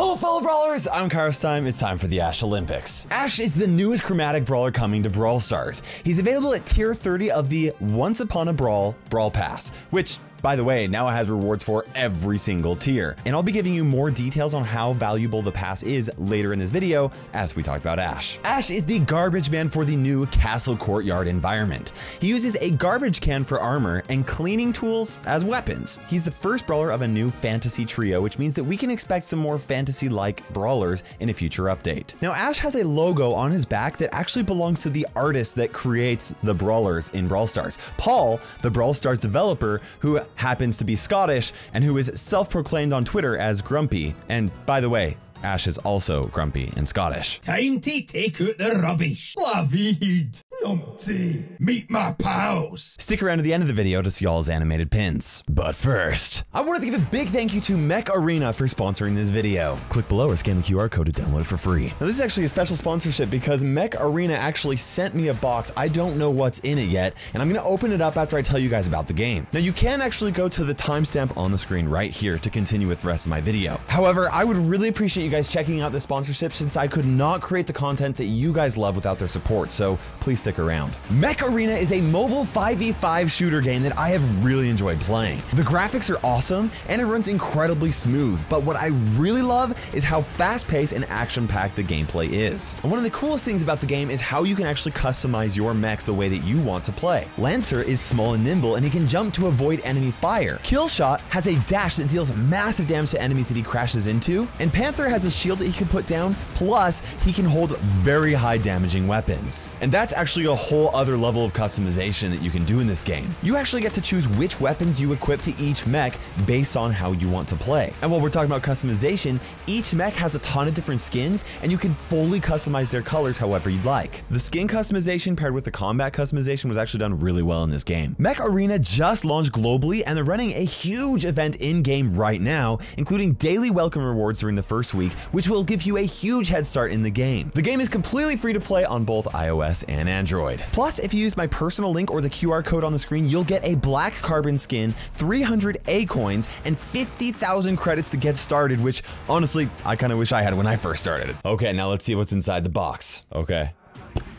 Hello fellow brawlers, I'm Kairos Time, it's time for the Ash Olympics. Ash is the newest chromatic brawler coming to Brawl Stars. He's available at tier 30 of the Once Upon a Brawl Brawl Pass, which, by the way, now it has rewards for every single tier. And I'll be giving you more details on how valuable the pass is later in this video as we talk about Ash. Ash is the garbage man for the new Castle Courtyard environment. He uses a garbage can for armor and cleaning tools as weapons. He's the first brawler of a new fantasy trio, which means that we can expect some more fantasy-like brawlers in a future update. Now, Ash has a logo on his back that actually belongs to the artist that creates the brawlers in Brawl Stars. Paul, the Brawl Stars developer, who happens to be Scottish and who is self-proclaimed on Twitter as Grumpy. And by the way, Ash is also grumpy and Scottish. Time to take out the rubbish. La vid. Numpty. Meet my pals. Stick around to the end of the video to see all his animated pins. But first, I wanted to give a big thank you to Mech Arena for sponsoring this video. Click below or scan the QR code to download it for free. Now, this is actually a special sponsorship because Mech Arena actually sent me a box. I don't know what's in it yet, and I'm going to open it up after I tell you guys about the game. Now, you can actually go to the timestamp on the screen right here to continue with the rest of my video. However, I would really appreciate you guys checking out the sponsorship since I could not create the content that you guys love without their support, so please stick around. Mech Arena is a mobile 5v5 shooter game that I have really enjoyed playing. The graphics are awesome and it runs incredibly smooth, but what I really love is how fast-paced and action-packed the gameplay is. And one of the coolest things about the game is how you can actually customize your mechs the way that you want to play. Lancer is small and nimble and he can jump to avoid enemy fire. Killshot has a dash that deals massive damage to enemies that he crashes into, and Panther has a shield that he can put down, plus he can hold very high damaging weapons. And that's actually a whole other level of customization that you can do in this game. You actually get to choose which weapons you equip to each mech based on how you want to play. And while we're talking about customization, each mech has a ton of different skins and you can fully customize their colors however you'd like. The skin customization paired with the combat customization was actually done really well in this game. Mech Arena just launched globally and they're running a huge event in-game right now, including daily welcome rewards during the first week, which will give you a huge head start in the game. The game is completely free to play on both iOS and Android. Plus, if you use my personal link or the QR code on the screen, you'll get a black carbon skin, 300 A coins, and 50,000 credits to get started, which honestly, I kind of wish I had when I first started. Okay, now let's see what's inside the box. Okay,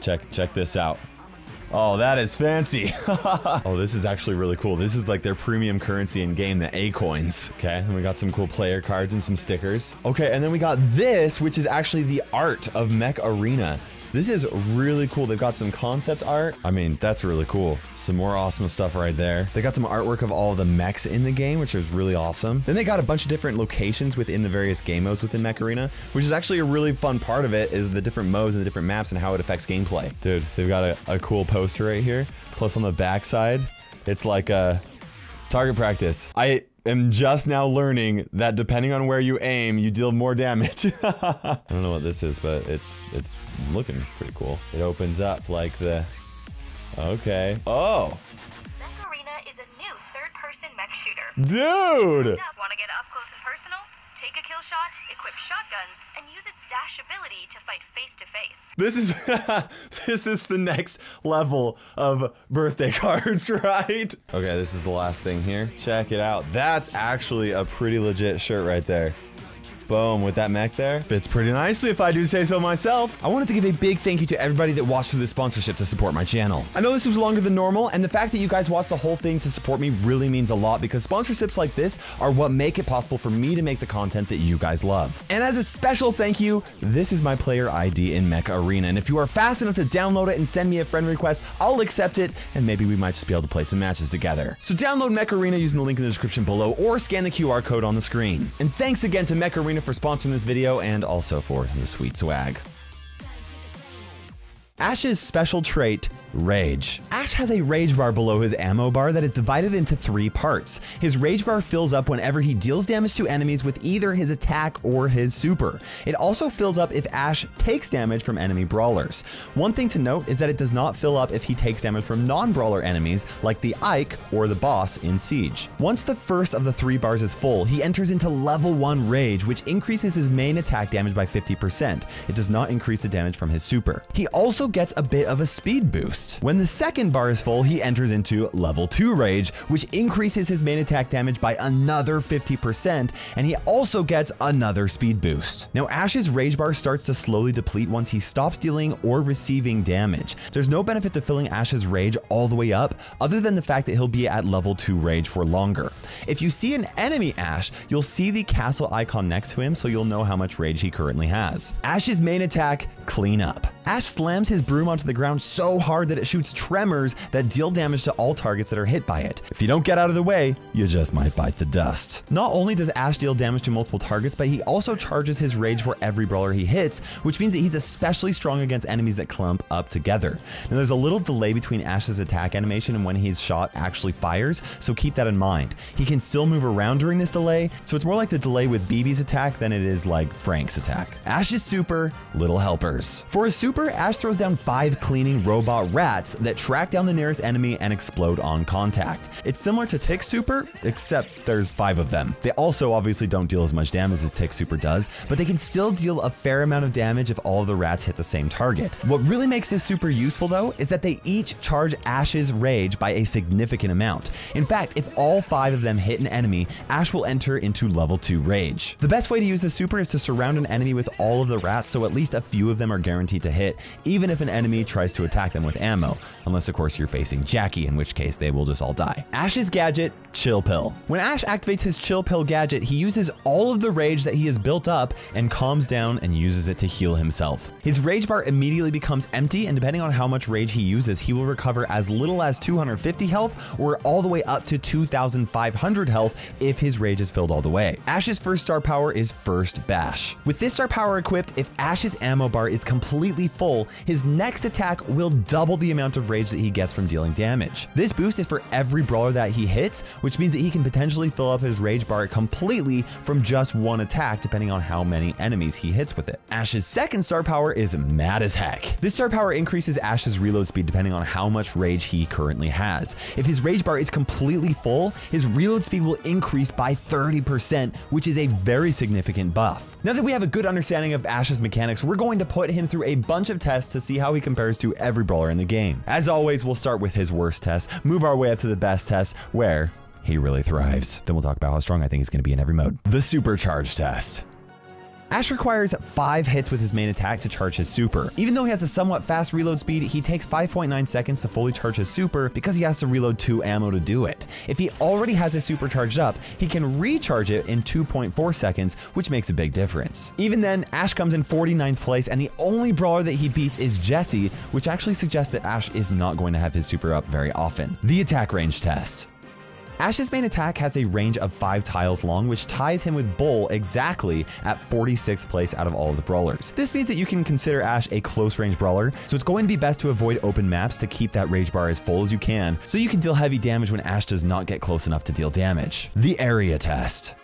check this out. Oh, that is fancy. Oh, this is actually really cool. This is like their premium currency in game, the A coins. Okay, and we got some cool player cards and some stickers. Okay, and then we got this, which is actually the art of Mech Arena. This is really cool. They've got some concept art. I mean, that's really cool. Some more awesome stuff right there. They got some artwork of all the mechs in the game, which is really awesome. Then they got a bunch of different locations within the various game modes within Mech Arena, which is actually a really fun part of it, is the different modes and the different maps and how it affects gameplay. Dude, they've got a cool poster right here. Plus on the backside, it's like a target practice. I'm just now learning that depending on where you aim, you deal more damage. I don't know what this is, but it's looking pretty cool. It opens up like the... Okay. Oh! Mech Arena is a new third-person mech shooter. Dude! Want to get up close and personal? Take a kill shot, equip shotguns, and use its dash ability to fight face-to-face. This is... this is the next level of birthday cards, right? Okay, this is the last thing here. Check it out. That's actually a pretty legit shirt right there. Boom, with that mech there. Fits pretty nicely if I do say so myself. I wanted to give a big thank you to everybody that watched through the sponsorship to support my channel. I know this was longer than normal, and the fact that you guys watched the whole thing to support me really means a lot because sponsorships like this are what make it possible for me to make the content that you guys love. And as a special thank you, this is my player ID in Mech Arena, and if you are fast enough to download it and send me a friend request, I'll accept it, and maybe we might just be able to play some matches together. So download Mech Arena using the link in the description below or scan the QR code on the screen. And thanks again to Mech Arena for sponsoring this video and also for the sweet swag. Ash's special trait, Rage. Ash has a Rage bar below his ammo bar that is divided into three parts. His Rage bar fills up whenever he deals damage to enemies with either his attack or his super. It also fills up if Ash takes damage from enemy brawlers. One thing to note is that it does not fill up if he takes damage from non-brawler enemies like the Ike or the boss in Siege. Once the first of the three bars is full, he enters into level 1 Rage, which increases his main attack damage by 50%. It does not increase the damage from his super. He also gets a bit of a speed boost. When the second bar is full, he enters into level 2 rage, which increases his main attack damage by another 50%, and he also gets another speed boost. Now Ash's rage bar starts to slowly deplete once he stops dealing or receiving damage. There's no benefit to filling Ash's rage all the way up, other than the fact that he'll be at level 2 rage for longer. If you see an enemy Ash, you'll see the castle icon next to him, so you'll know how much rage he currently has. Ash's main attack, Clean Up. Ash slams his broom onto the ground so hard that it shoots tremors that deal damage to all targets that are hit by it. If you don't get out of the way, you just might bite the dust. Not only does Ash deal damage to multiple targets, but he also charges his rage for every brawler he hits, which means that he's especially strong against enemies that clump up together. Now there's a little delay between Ash's attack animation and when his shot actually fires, so keep that in mind. He can still move around during this delay, so it's more like the delay with BB's attack than it is like Frank's attack. Ash's super, Little Helpers. For a super, Ash throws down 5 cleaning robot rats that track down the nearest enemy and explode on contact. It's similar to Tick's super, except there's 5 of them. They also obviously don't deal as much damage as Tick's super does, but they can still deal a fair amount of damage if all of the rats hit the same target. What really makes this super useful though is that they each charge Ash's rage by a significant amount. In fact, if all 5 of them hit an enemy, Ash will enter into level 2 rage. The best way to use the super is to surround an enemy with all of the rats, so at least a few of them are guaranteed to hit, even if an enemy tries to attack them with ammo, unless of course you're facing Jackie, in which case they will just all die. Ash's gadget, Chill Pill. When Ash activates his Chill Pill gadget, he uses all of the rage that he has built up and calms down and uses it to heal himself. His rage bar immediately becomes empty, and depending on how much rage he uses, he will recover as little as 250 health or all the way up to 2,500 health if his rage is filled all the way. Ash's first star power is First Bash. With this star power equipped, if Ash's ammo bar is completely full, his next attack will double the amount of rage that he gets from dealing damage. This boost is for every brawler that he hits, which means that he can potentially fill up his rage bar completely from just one attack, depending on how many enemies he hits with it. Ash's second star power is Mad as Heck. This star power increases Ash's reload speed depending on how much rage he currently has. If his rage bar is completely full, his reload speed will increase by 30%, which is a very significant buff. Now that we have a good understanding of Ash's mechanics, we're going to put him through a bunch of tests to see how he compares to every brawler in the game. As always, we'll start with his worst test, move our way up to the best test, where he really thrives. Then we'll talk about how strong I think he's going to be in every mode. The Supercharge Test. Ash requires 5 hits with his main attack to charge his super. Even though he has a somewhat fast reload speed, he takes 5.9 seconds to fully charge his super because he has to reload 2 ammo to do it. If he already has his super charged up, he can recharge it in 2.4 seconds, which makes a big difference. Even then, Ash comes in 49th place, and the only brawler that he beats is Jesse, which actually suggests that Ash is not going to have his super up very often. The Attack Range Test. Ash's main attack has a range of 5 tiles long, which ties him with Bull exactly at 46th place out of all of the brawlers. This means that you can consider Ash a close range brawler, so it's going to be best to avoid open maps to keep that rage bar as full as you can, so you can deal heavy damage when Ash does not get close enough to deal damage. The Area Test.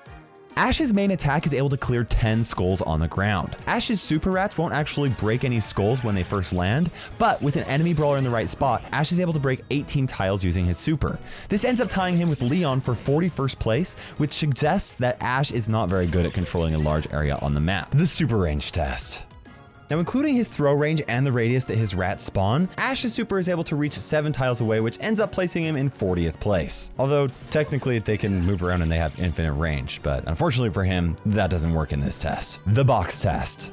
Ash's main attack is able to clear 10 skulls on the ground. Ash's super rats won't actually break any skulls when they first land, but with an enemy brawler in the right spot, Ash is able to break 18 tiles using his super. This ends up tying him with Leon for 41st place, which suggests that Ash is not very good at controlling a large area on the map. The Super Range Test. Now, including his throw range and the radius that his rats spawn, Ash's super is able to reach 7 tiles away, which ends up placing him in 40th place. Although technically they can move around and they have infinite range, but unfortunately for him, that doesn't work in this test. The Box Test.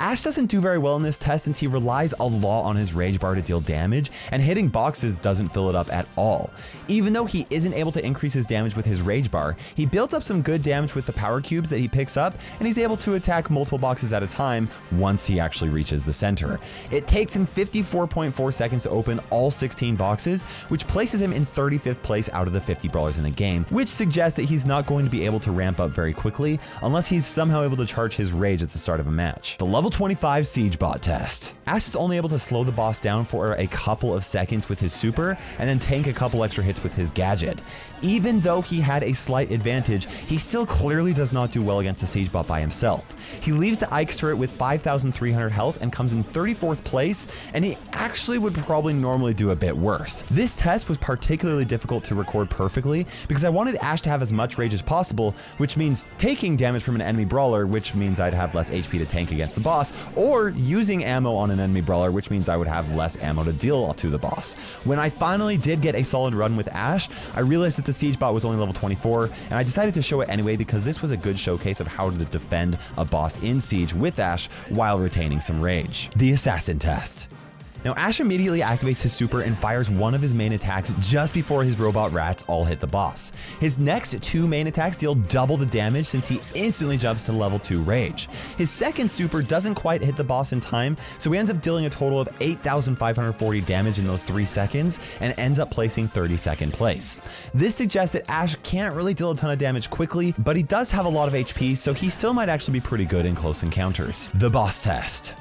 Ash doesn't do very well in this test since he relies a lot on his rage bar to deal damage, and hitting boxes doesn't fill it up at all. Even though he isn't able to increase his damage with his rage bar, he builds up some good damage with the power cubes that he picks up, and he's able to attack multiple boxes at a time once he actually reaches the center. It takes him 54.4 seconds to open all 16 boxes, which places him in 35th place out of the 50 brawlers in the game, which suggests that he's not going to be able to ramp up very quickly unless he's somehow able to charge his rage at the start of a match. The Level 25 Siege Bot Test. Ash is only able to slow the boss down for a couple of seconds with his super and then tank a couple extra hits with his gadget. Even though he had a slight advantage, he still clearly does not do well against the Siege Bot by himself. He leaves the Ike's turret with 5,300 health and comes in 34th place, and he actually would probably normally do a bit worse. This test was particularly difficult to record perfectly because I wanted Ash to have as much rage as possible, which means taking damage from an enemy brawler, which means I'd have less HP to tank against the boss, boss, or using ammo on an enemy brawler, which means I would have less ammo to deal to the boss. When I finally did get a solid run with Ash, I realized that the siege bot was only level 24, and I decided to show it anyway because this was a good showcase of how to defend a boss in siege with Ash while retaining some rage. The assassin test. Now, Ash immediately activates his super and fires one of his main attacks just before his robot rats all hit the boss. His next two main attacks deal double the damage since he instantly jumps to level 2 rage. His second super doesn't quite hit the boss in time, so he ends up dealing a total of 8,540 damage in those 3 seconds and ends up placing 32nd place. This suggests that Ash can't really deal a ton of damage quickly, but he does have a lot of HP, so he still might actually be pretty good in close encounters. The boss test.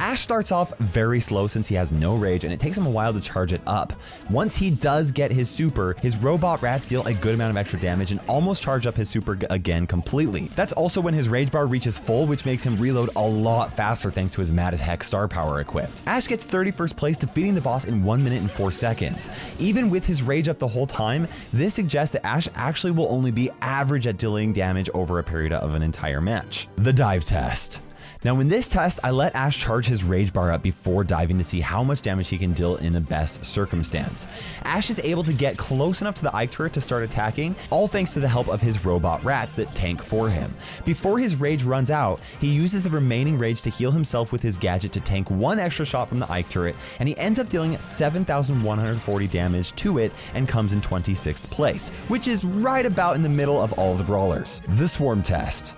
Ash starts off very slow since he has no rage, and it takes him a while to charge it up. Once he does get his super, his robot rats deal a good amount of extra damage and almost charge up his super again completely. That's also when his rage bar reaches full, which makes him reload a lot faster thanks to his mad as heck star power equipped. Ash gets 31st place, defeating the boss in 1 minute and 4 seconds. Even with his rage up the whole time, this suggests that Ash actually will only be average at dealing damage over a period of an entire match. The dive test. Now in this test, I let Ash charge his rage bar up before diving to see how much damage he can deal in the best circumstance. Ash is able to get close enough to the Ike turret to start attacking, all thanks to the help of his robot rats that tank for him. Before his rage runs out, he uses the remaining rage to heal himself with his gadget to tank one extra shot from the Ike turret, and he ends up dealing 7,140 damage to it and comes in 26th place, which is right about in the middle of all the brawlers. The swarm test.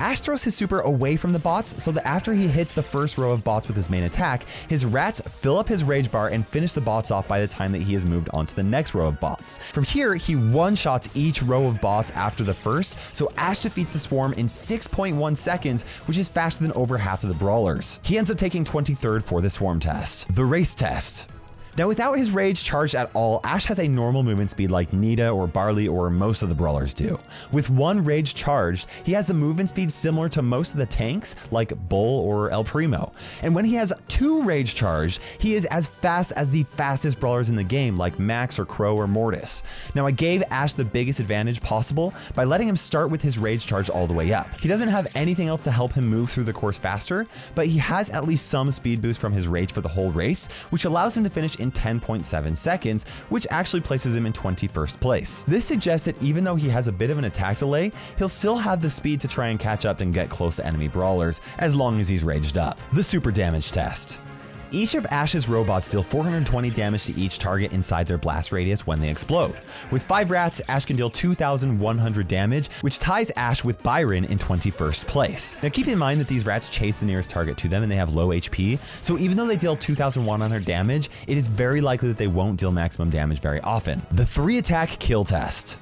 Ash throws his super away from the bots so that after he hits the first row of bots with his main attack, his rats fill up his rage bar and finish the bots off by the time that he has moved on to the next row of bots. From here, he one-shots each row of bots after the first, so Ash defeats the swarm in 6.1 seconds, which is faster than over half of the brawlers. He ends up taking 23rd for the swarm test. The race test. Now without his rage charged at all, Ash has a normal movement speed like Nita or Barley or most of the brawlers do. With one rage charged, he has the movement speed similar to most of the tanks like Bull or El Primo. And when he has two rage charged, he is as fast as the fastest brawlers in the game like Max or Crow or Mortis. Now I gave Ash the biggest advantage possible by letting him start with his rage charge all the way up. He doesn't have anything else to help him move through the course faster, but he has at least some speed boost from his rage for the whole race, which allows him to finish in 10.7 seconds, which actually places him in 21st place. This suggests that even though he has a bit of an attack delay, he'll still have the speed to try and catch up and get close to enemy brawlers, as long as he's raged up. The super damage test. Each of Ash's robots deal 420 damage to each target inside their blast radius when they explode. With 5 rats, Ash can deal 2,100 damage, which ties Ash with Byron in 21st place. Now keep in mind that these rats chase the nearest target to them and they have low HP, so even though they deal 2,100 damage, it is very likely that they won't deal maximum damage very often. The 3-attack kill test.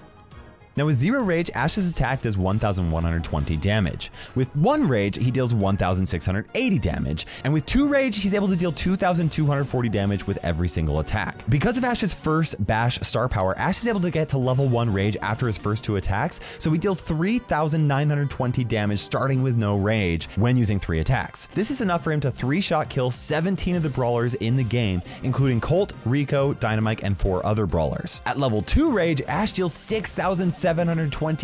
Now with 0 rage, Ash's attack does 1,120 damage. With 1 rage, he deals 1,680 damage. And with 2 rage, he's able to deal 2,240 damage with every single attack. Because of Ash's first bash star power, Ash is able to get to level 1 rage after his first 2 attacks, so he deals 3,920 damage starting with no rage when using 3 attacks. This is enough for him to 3-shot kill 17 of the brawlers in the game, including Colt, Rico, Dynamike, and 4 other brawlers. At level 2 rage, Ash deals 6,720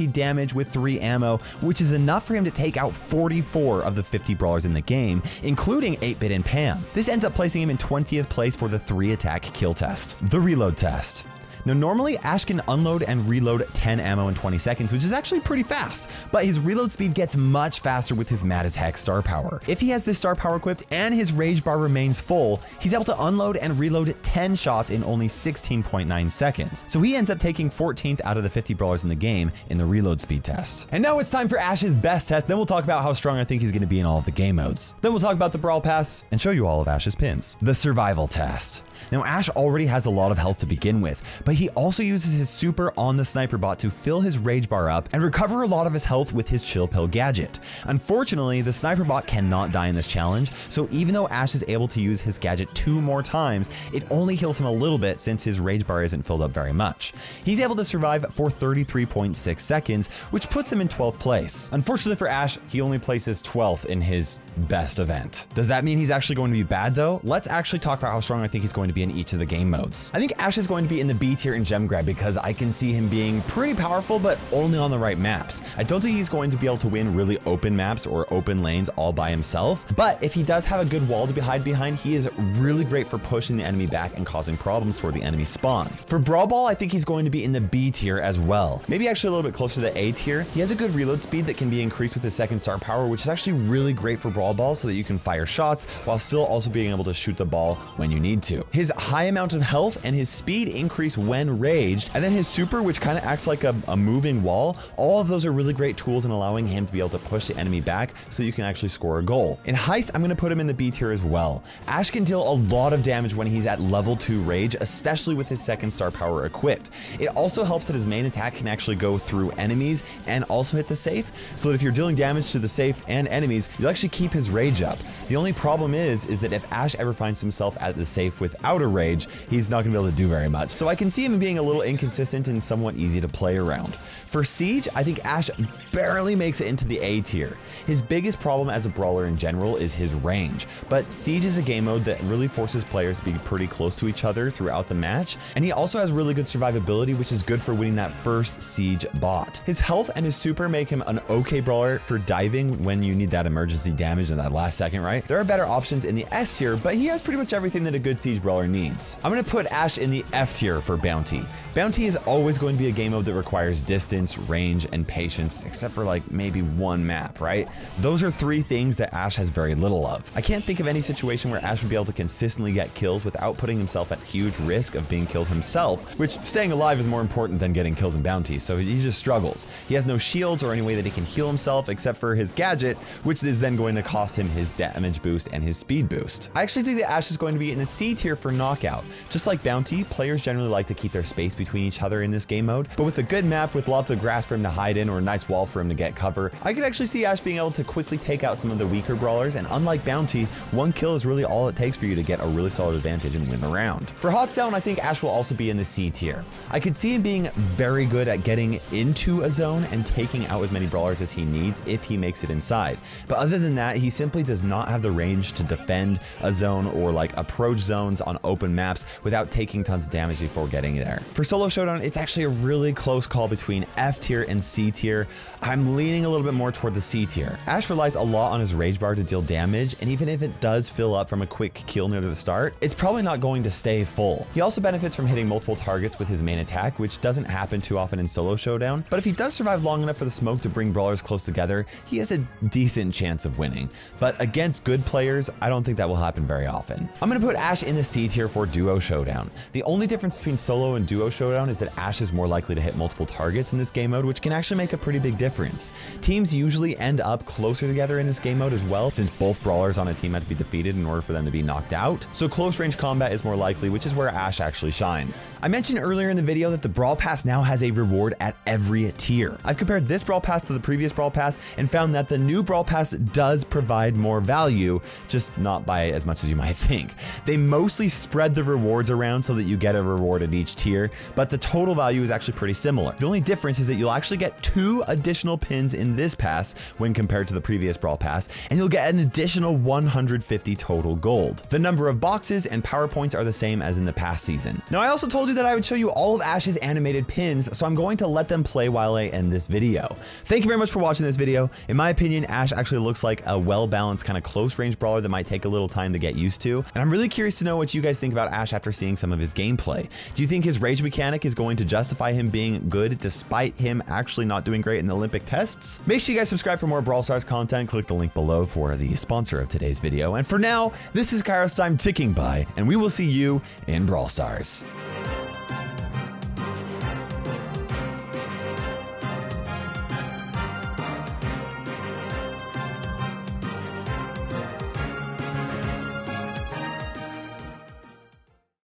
damage with 3 ammo, which is enough for him to take out 44 of the 50 brawlers in the game, including 8-Bit and Pam. This ends up placing him in 20th place for the 3-attack kill test. The reload test. Now normally Ash can unload and reload 10 ammo in 20 seconds, which is actually pretty fast, but his reload speed gets much faster with his mad as heck star power. If he has this star power equipped and his rage bar remains full, he's able to unload and reload 10 shots in only 16.9 seconds. So he ends up taking 14th out of the 50 brawlers in the game in the reload speed test. And now it's time for Ash's best test, then we'll talk about how strong I think he's gonna be in all of the game modes. Then we'll talk about the brawl pass and show you all of Ash's pins. The survival test. Now Ash already has a lot of health to begin with, but he also uses his super on the sniper bot to fill his rage bar up and recover a lot of his health with his chill pill gadget. Unfortunately, the sniper bot cannot die in this challenge, so even though Ash is able to use his gadget 2 more times, it only heals him a little bit since his rage bar isn't filled up very much. He's able to survive for 33.6 seconds, which puts him in 12th place. Unfortunately for Ash, he only places 12th in his best event. Does that mean he's actually going to be bad though? Let's actually talk about how strong I think he's going to to be in each of the game modes. I think Ash is going to be in the B tier and gem grab because I can see him being pretty powerful, but only on the right maps. I don't think he's going to be able to win really open maps or open lanes all by himself, but if he does have a good wall to hide behind, he is really great for pushing the enemy back and causing problems for the enemy spawn. For Brawl Ball, I think he's going to be in the B tier as well. Maybe actually a little bit closer to the A tier. He has a good reload speed that can be increased with his second star power, which is actually really great for Brawl Ball so that you can fire shots while still also being able to shoot the ball when you need to. His high amount of health and his speed increase when raged, and then his super, which kind of acts like a moving wall, all of those are really great tools in allowing him to be able to push the enemy back so you can actually score a goal. In Heist, I'm going to put him in the B tier as well. Ash can deal a lot of damage when he's at level 2 rage, especially with his second star power equipped. It also helps that his main attack can actually go through enemies and also hit the safe, so that if you're dealing damage to the safe and enemies, you'll actually keep his rage up. The only problem is that if Ash ever finds himself at the safe without a rage, he's not going to be able to do very much. So I can see him being a little inconsistent and somewhat easy to play around. For Siege, I think Ash barely makes it into the A tier. His biggest problem as a brawler in general is his range, but Siege is a game mode that really forces players to be pretty close to each other throughout the match, and he also has really good survivability, which is good for winning that first Siege bot. His health and his super make him an okay brawler for diving when you need that emergency damage in that last second, right? There are better options in the S tier, but he has pretty much everything that a good Siege brawler needs. I'm going to put Ash in the F tier for Bounty. Bounty is always going to be a game mode that requires distance, range, and patience, except for like maybe one map, right? Those are three things that Ash has very little of. I can't think of any situation where Ash would be able to consistently get kills without putting himself at huge risk of being killed himself, which staying alive is more important than getting kills and bounties, so he just struggles. He has no shields or any way that he can heal himself except for his gadget, which is then going to cost him his damage boost and his speed boost. I actually think that Ash is going to be in a C tier for Knockout. Just like Bounty, players generally like to keep their space between each other in this game mode, but with a good map with lots of grass for him to hide in or a nice wall for him to get cover, I could actually see Ash being able to quickly take out some of the weaker brawlers, and unlike Bounty, one kill is really all it takes for you to get a really solid advantage and win the round. For Hot Zone, I think Ash will also be in the C tier. I could see him being very good at getting into a zone and taking out as many brawlers as he needs if he makes it inside, but other than that, he simply does not have the range to defend a zone or like approach zones on open maps without taking tons of damage before getting there. For Solo Showdown, it's actually a really close call between F tier and C tier. I'm leaning a little bit more toward the C tier. Ash relies a lot on his rage bar to deal damage, and even if it does fill up from a quick kill near the start, it's probably not going to stay full. He also benefits from hitting multiple targets with his main attack, which doesn't happen too often in Solo Showdown, but if he does survive long enough for the smoke to bring brawlers close together, he has a decent chance of winning. But against good players, I don't think that will happen very often. I'm going to put Ash in the C tier for Duo Showdown. The only difference between Solo and Duo Showdown is that Ash is more likely to hit multiple targets in this game mode, which can actually make a pretty big difference. Teams usually end up closer together in this game mode as well, since both brawlers on a team have to be defeated in order for them to be knocked out, so close range combat is more likely, which is where Ash actually shines. I mentioned earlier in the video that the Brawl Pass now has a reward at every tier. I've compared this Brawl Pass to the previous Brawl Pass and found that the new Brawl Pass does provide more value, just not by as much as you might think. They mostly spread the rewards around so that you get a reward at each tier, but the total value is actually pretty similar. The only difference is that you'll actually get 2 additional pins in this pass when compared to the previous Brawl Pass, and you'll get an additional 150 total gold. The number of boxes and power points are the same as in the past season. Now, I also told you that I would show you all of Ash's animated pins, so I'm going to let them play while I end this video. Thank you very much for watching this video. In my opinion, Ash actually looks like a well-balanced kind of close range brawler that might take a little time to get used to, and I'm really curious to know what you guys think about Ash after seeing some of his gameplay. Do you think his rage mechanic is going to justify him being good despite him actually not doing great in the Olympic tests? Make sure you guys subscribe for more Brawl Stars content. Click the link below for the sponsor of today's video. And for now, this is Kairos Time ticking by, and we will see you in Brawl Stars.